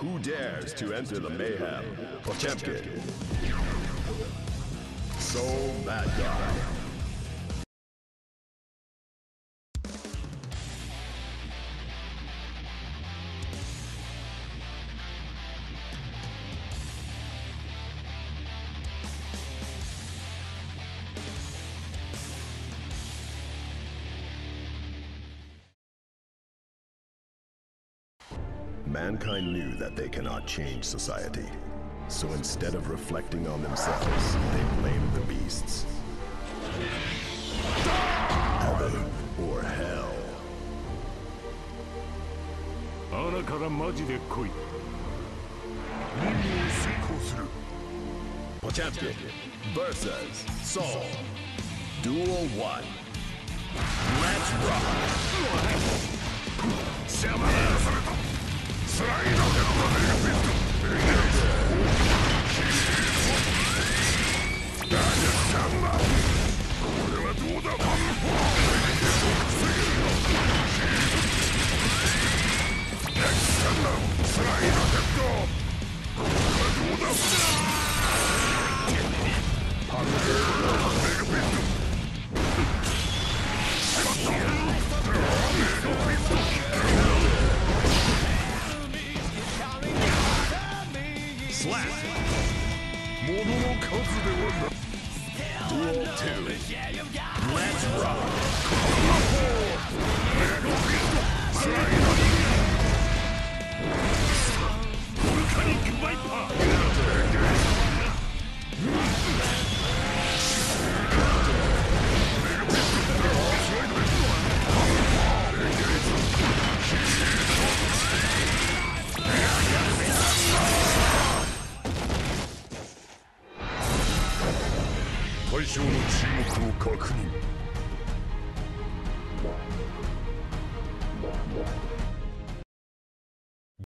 Who dares to enter the mayhem? Potemkin. Sol Bad Guy. Mankind knew that they cannot change society. So instead of reflecting on themselves, they blamed the beasts. Heaven or hell. あらからマジで来い。任務を遂行する。Potemkin vs. Sol. Duel 1. Let's rock. スライドでお前がMono no kazu dewa da doo teo. Let's rock. Volcanic Viper.